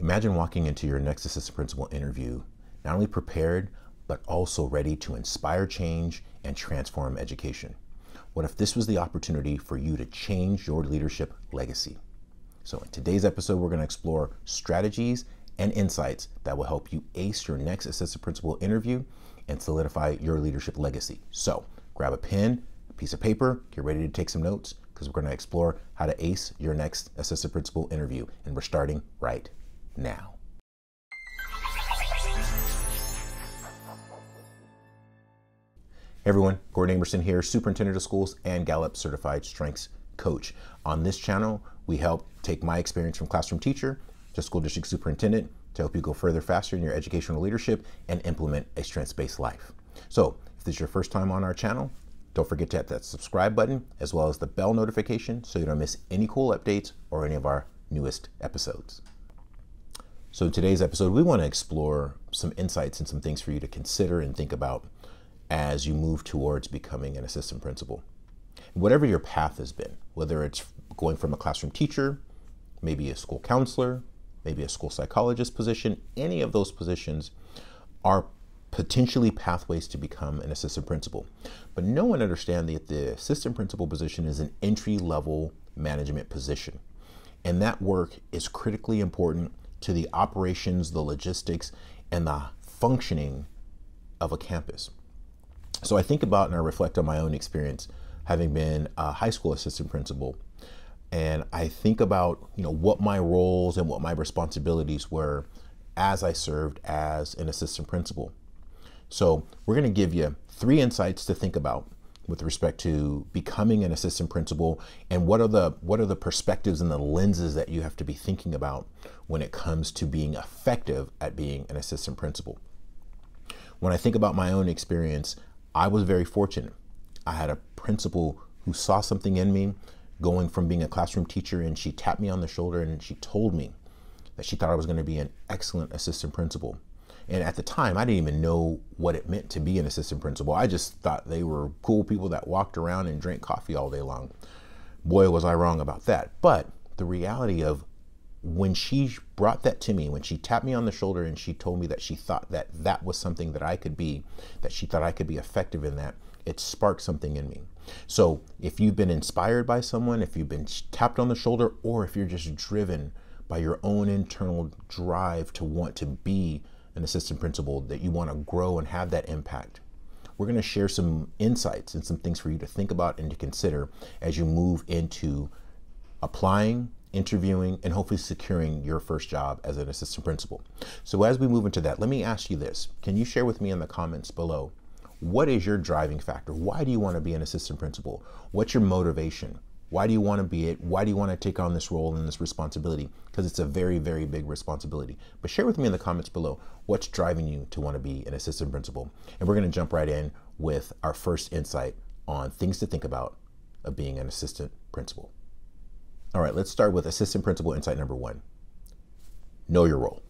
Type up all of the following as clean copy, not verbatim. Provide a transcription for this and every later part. Imagine walking into your next assistant principal interview, not only prepared, but also ready to inspire change and transform education. What if this was the opportunity for you to change your leadership legacy? So in today's episode, we're going to explore strategies and insights that will help you ace your next assistant principal interview and solidify your leadership legacy. So grab a pen, a piece of paper, get ready to take some notes, because we're going to explore how to ace your next assistant principal interview. And we're starting right now. Hey everyone, Gordon Amerson here, Superintendent of Schools and Gallup Certified Strengths Coach. On this channel, we help take my experience from classroom teacher to school district superintendent to help you go further faster in your educational leadership and implement a strengths-based life. So if this is your first time on our channel, don't forget to hit that subscribe button as well as the bell notification so you don't miss any cool updates or any of our newest episodes. So in today's episode, we want to explore some insights and some things for you to consider and think about as you move towards becoming an assistant principal. Whatever your path has been, whether it's going from a classroom teacher, maybe a school counselor, maybe a school psychologist position, any of those positions are potentially pathways to become an assistant principal. But no one understands that the assistant principal position is an entry-level management position. And that work is critically important to the operations, the logistics, and the functioning of a campus. So I think about and I reflect on my own experience having been a high school assistant principal, and I think about, you know, what my roles and what my responsibilities were as I served as an assistant principal. So we're going to give you three insights to think about with respect to becoming an assistant principal and what are the perspectives and the lenses that you have to be thinking about when it comes to being effective at being an assistant principal. When I think about my own experience, I was very fortunate. I had a principal who saw something in me going from being a classroom teacher, and she tapped me on the shoulder and she told me that she thought I was going to be an excellent assistant principal. And at the time, I didn't even know what it meant to be an assistant principal. I just thought they were cool people that walked around and drank coffee all day long. Boy, was I wrong about that. But the reality of when she brought that to me, when she tapped me on the shoulder and she told me that she thought that that was something that I could be, that she thought I could be effective in that, it sparked something in me. So if you've been inspired by someone, if you've been tapped on the shoulder, or if you're just driven by your own internal drive to want to be an assistant principal, that you want to grow and have that impact, we're going to share some insights and some things for you to think about and to consider as you move into applying, interviewing, and hopefully securing your first job as an assistant principal. So as we move into that, let me ask you this. Can you share with me in the comments below, what is your driving factor? Why do you want to be an assistant principal? What's your motivation? Why do you want to be it? Why do you want to take on this role and this responsibility? Because it's a very, very big responsibility. But share with me in the comments below, what's driving you to want to be an assistant principal? And we're going to jump right in with our first insight on things to think about of being an assistant principal. All right, let's start with assistant principal insight number one. Know your role.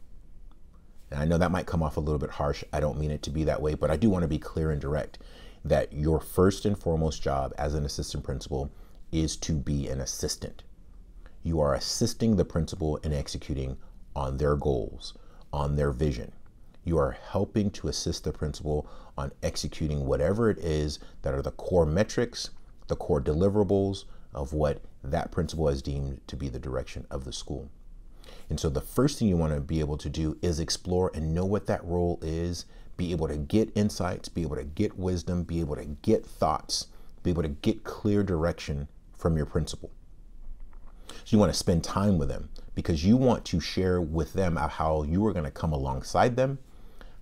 And I know that might come off a little bit harsh. I don't mean it to be that way, but I do want to be clear and direct that your first and foremost job as an assistant principal is to be an assistant. You are assisting the principal in executing on their goals, on their vision. You are helping to assist the principal on executing whatever it is that are the core metrics, the core deliverables of what that principal has deemed to be the direction of the school. And so the first thing you want to be able to do is explore and know what that role is, be able to get insights, be able to get wisdom, be able to get thoughts, be able to get clear direction from your principal. So you want to spend time with them because you want to share with them how you are going to come alongside them,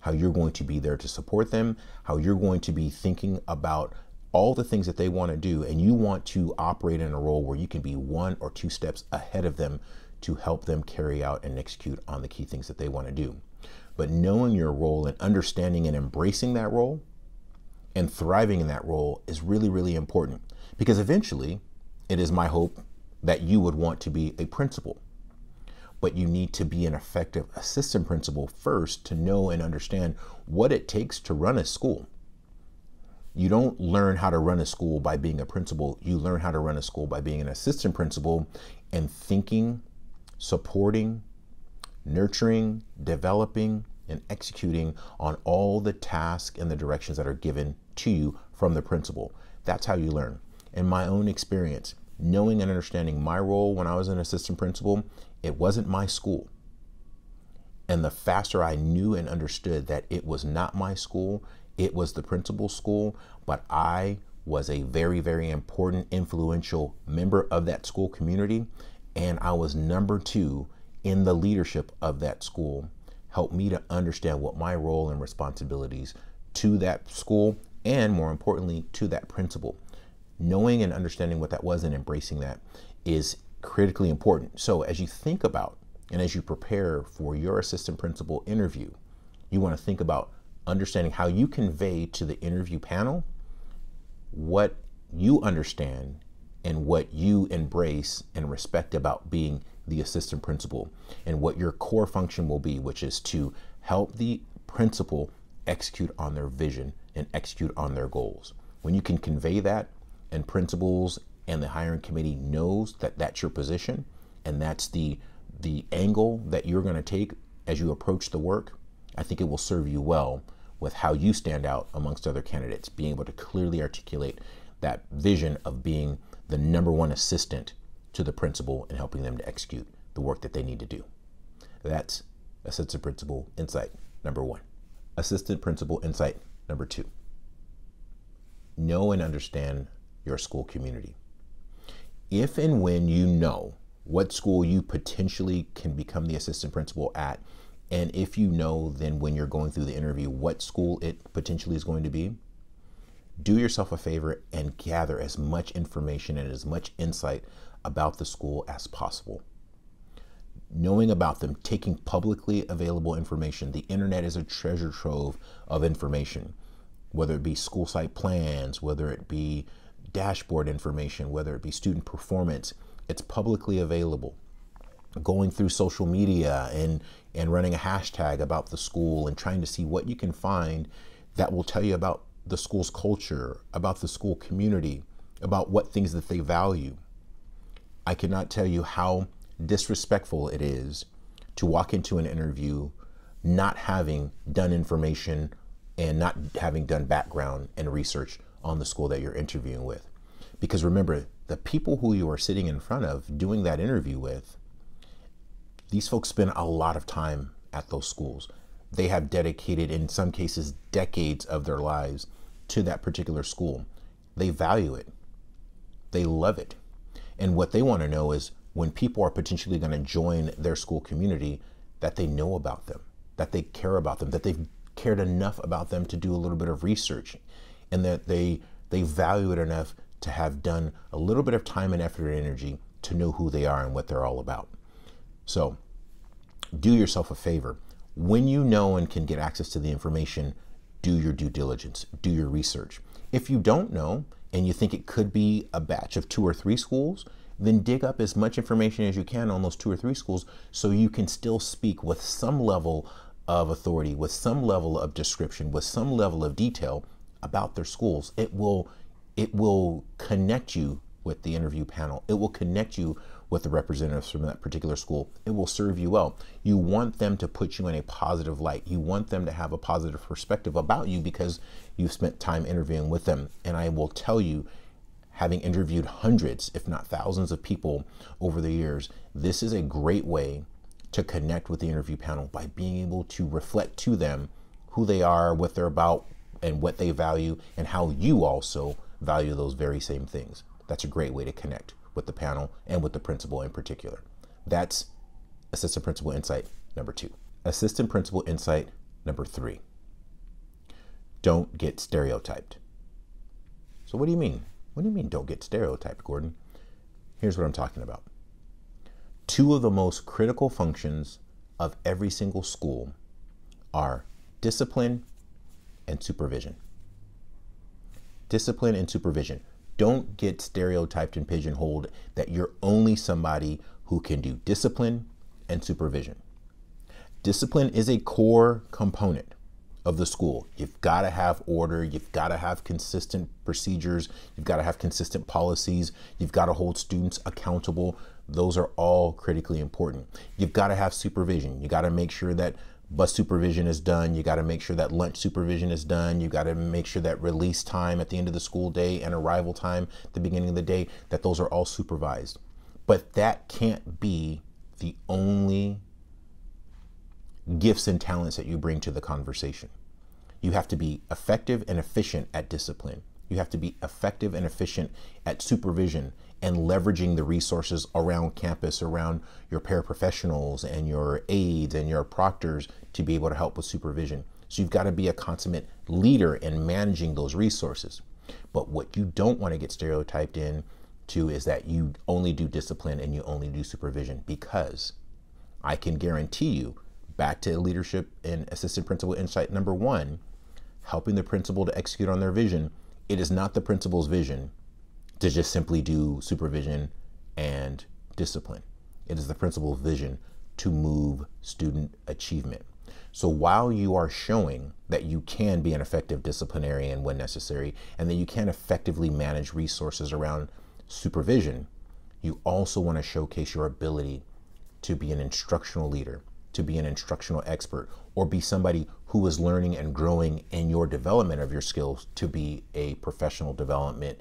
how you're going to be there to support them, how you're going to be thinking about all the things that they want to do, and you want to operate in a role where you can be one or two steps ahead of them to help them carry out and execute on the key things that they want to do. But knowing your role and understanding and embracing that role and thriving in that role is really, really important, because eventually it is my hope that you would want to be a principal, but you need to be an effective assistant principal first to know and understand what it takes to run a school. You don't learn how to run a school by being a principal. You learn how to run a school by being an assistant principal and thinking, supporting, nurturing, developing, and executing on all the tasks and the directions that are given to you from the principal. That's how you learn. In my own experience, knowing and understanding my role when I was an assistant principal, it wasn't my school. And the faster I knew and understood that it was not my school, it was the principal's school, but I was a very, very important, influential member of that school community. And I was number two in the leadership of that school. Helped me to understand what my role and responsibilities to that school, and more importantly, to that principal. Knowing and understanding what that was and embracing that is critically important. So as you think about and as you prepare for your assistant principal interview, you want to think about understanding how you convey to the interview panel what you understand and what you embrace and respect about being the assistant principal, and what your core function will be, which is to help the principal execute on their vision and execute on their goals. When you can convey that, and principals and the hiring committee knows that that's your position and that's the angle that you're going to take as you approach the work, I think it will serve you well with how you stand out amongst other candidates, being able to clearly articulate that vision of being the number one assistant to the principal and helping them to execute the work that they need to do. That's assistant principal insight number one. Assistant principal insight number two. Know and understand your school community. If and when you know what school you potentially can become the assistant principal at, and if you know then when you're going through the interview what school it potentially is going to be, do yourself a favor and gather as much information and as much insight about the school as possible. Knowing about them, taking publicly available information. The internet is a treasure trove of information, whether it be school site plans, whether it be dashboard information, whether it be student performance. It's publicly available. Going through social media and running a hashtag about the school and trying to see what you can find that will tell you about the school's culture, about the school community, about what things that they value. I cannot tell you how disrespectful it is to walk into an interview not having done information and not having done background and research on the school that you're interviewing with. Because remember, the people who you are sitting in front of doing that interview with, these folks spend a lot of time at those schools. They have dedicated, in some cases, decades of their lives to that particular school. They value it. They love it. And what they want to know is when people are potentially going to join their school community, that they know about them, that they care about them, that they've cared enough about them to do a little bit of research, and that they value it enough to have done a little bit of time and effort and energy to know who they are and what they're all about. So do yourself a favor. When you know and can get access to the information, do your due diligence, do your research. If you don't know and you think it could be a batch of 2 or 3 schools, then dig up as much information as you can on those 2 or 3 schools so you can still speak with some level of authority, with some level of description, with some level of detail about their schools. It will connect you with the interview panel. It will connect you with the representatives from that particular school. It will serve you well. You want them to put you in a positive light. You want them to have a positive perspective about you because you've spent time interviewing with them. And I will tell you, having interviewed hundreds, if not thousands of people over the years, this is a great way to connect with the interview panel by being able to reflect to them who they are, what they're about, and what they value, and how you also value those very same things. That's a great way to connect with the panel and with the principal in particular. That's assistant principal insight number two. Assistant principal insight number three. Don't get stereotyped. So what do you mean? What do you mean don't get stereotyped, Gordon? Here's what I'm talking about. Two of the most critical functions of every single school are discipline and supervision. Discipline and supervision. Don't get stereotyped and pigeonholed that you're only somebody who can do discipline and supervision. Discipline is a core component of the school. You've got to have order. You've got to have consistent procedures. You've got to have consistent policies. You've got to hold students accountable. Those are all critically important. You've got to have supervision. You got to make sure that bus supervision is done. You got to make sure that lunch supervision is done. You got to make sure that release time at the end of the school day and arrival time at the beginning of the day, that those are all supervised. But that can't be the only gifts and talents that you bring to the conversation. You have to be effective and efficient at discipline. You have to be effective and efficient at supervision and leveraging the resources around campus, around your paraprofessionals and your aides and your proctors to be able to help with supervision. So you've got to be a consummate leader in managing those resources. But what you don't want to get stereotyped in to is that you only do discipline and you only do supervision, because I can guarantee you, back to leadership and assistant principal insight number one, helping the principal to execute on their vision, it is not the principal's vision to just simply do supervision and discipline. It is the principal's vision to move student achievement. So while you are showing that you can be an effective disciplinarian when necessary, and that you can effectively manage resources around supervision, you also want to showcase your ability to be an instructional leader, to be an instructional expert, or be somebody who is learning and growing in your development of your skills to be a professional development,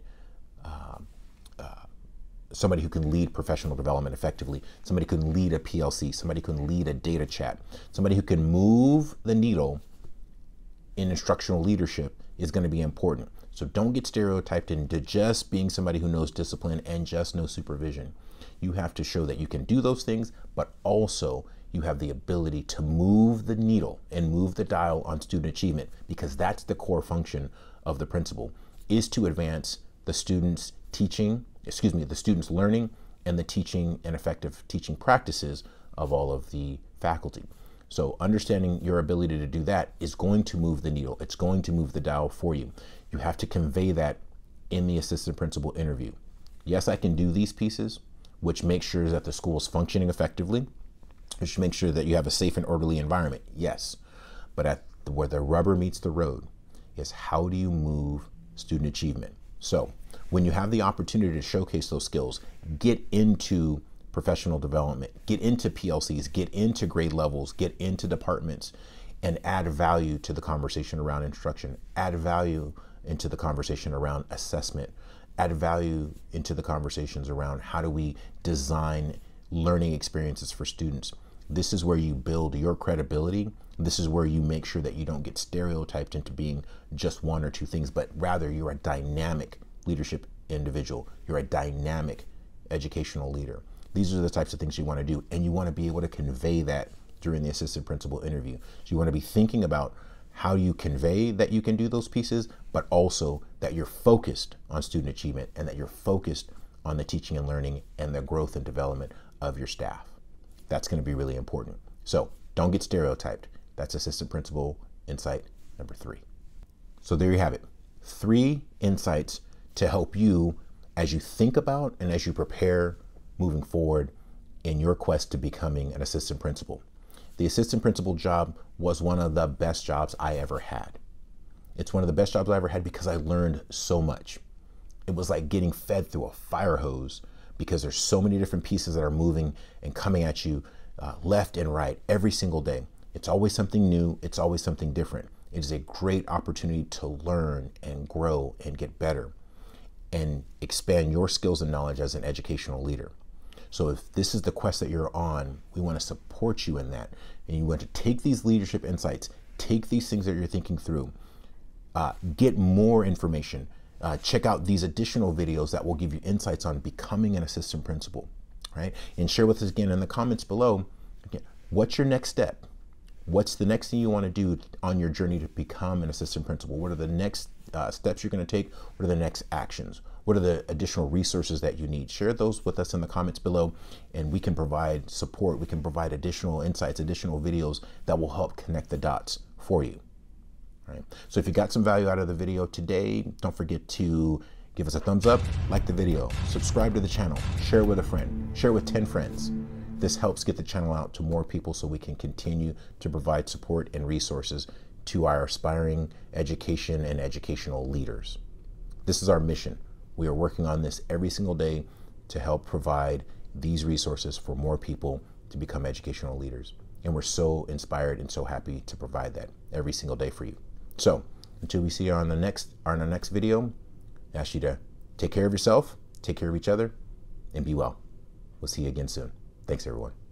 somebody who can lead professional development effectively, somebody who can lead a PLC, somebody who can lead a data chat, somebody who can move the needle in instructional leadership is going to be important. So don't get stereotyped into just being somebody who knows discipline and just knows supervision. You have to show that you can do those things, but also you have the ability to move the needle and move the dial on student achievement, because that's the core function of the principal, is to advance the students' learning and the teaching and effective teaching practices of all of the faculty. So understanding your ability to do that is going to move the needle. It's going to move the dial for you. You have to convey that in the assistant principal interview. Yes, I can do these pieces, which makes sure that the school is functioning effectively, which makes sure that you have a safe and orderly environment. Yes, but where the rubber meets the road is, how do you move student achievement? So when you have the opportunity to showcase those skills, get into professional development, get into PLCs, get into grade levels, get into departments, and add value to the conversation around instruction, add value into the conversation around assessment, add value into the conversations around how do we design learning experiences for students. This is where you build your credibility. This is where you make sure that you don't get stereotyped into being just one or two things, but rather you're a dynamic leadership individual. You're a dynamic educational leader. These are the types of things you want to do, and you want to be able to convey that during the assistant principal interview. So you want to be thinking about how you convey that you can do those pieces, but also that you're focused on student achievement and that you're focused on the teaching and learning and the growth and development of your staff. That's going to be really important. So don't get stereotyped. That's assistant principal insight number 3. So there you have it. 3 insights to help you as you think about and as you prepare moving forward in your quest to becoming an assistant principal. The assistant principal job was one of the best jobs I ever had. It's one of the best jobs I ever had because I learned so much. It was like getting fed through a fire hose, because there's so many different pieces that are moving and coming at you left and right every single day. It's always something new. It's always something different. It is a great opportunity to learn and grow and get better and expand your skills and knowledge as an educational leader. So if this is the quest that you're on, we want to support you in that. And you want to take these leadership insights, take these things that you're thinking through, get more information, check out these additional videos that will give you insights on becoming an assistant principal, right? And share with us again in the comments below, again, what's your next step? What's the next thing you want to do on your journey to become an assistant principal? What are the next steps you're going to take? What are the next actions? What are the additional resources that you need? Share those with us in the comments below, and we can provide support. We can provide additional insights, additional videos that will help connect the dots for you. All right. So if you got some value out of the video today, don't forget to give us a thumbs up, like the video, subscribe to the channel, share with a friend, share with 10 friends. This helps get the channel out to more people so we can continue to provide support and resources to our aspiring education and educational leaders. This is our mission. We are working on this every single day to help provide these resources for more people to become educational leaders. And we're so inspired and so happy to provide that every single day for you. So until we see you on our next video, I ask you to take care of yourself, take care of each other, and be well. We'll see you again soon. Thanks, everyone.